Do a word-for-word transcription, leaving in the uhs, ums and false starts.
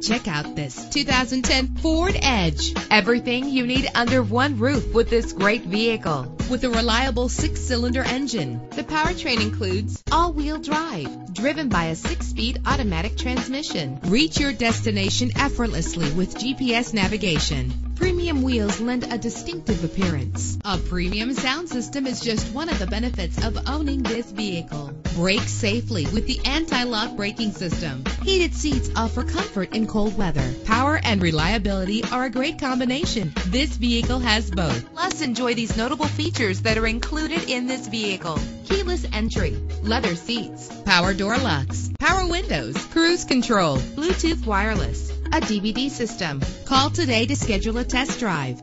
Check out this two thousand ten Ford Edge. Everything you need under one roof with this great vehicle. With a reliable six-cylinder engine, the powertrain includes all-wheel drive, driven by a six-speed automatic transmission. Reach your destination effortlessly with G P S navigation. Premium wheels lend a distinctive appearance. A premium sound system is just one of the benefits of owning this vehicle. Brake safely with the anti-lock braking system. Heated seats offer comfort in cold weather. Power and reliability are a great combination. This vehicle has both. Plus, enjoy these notable features that are included in this vehicle: keyless entry, leather seats, power door locks, power windows, cruise control, Bluetooth wireless, a D V D system. Call today to schedule a test drive.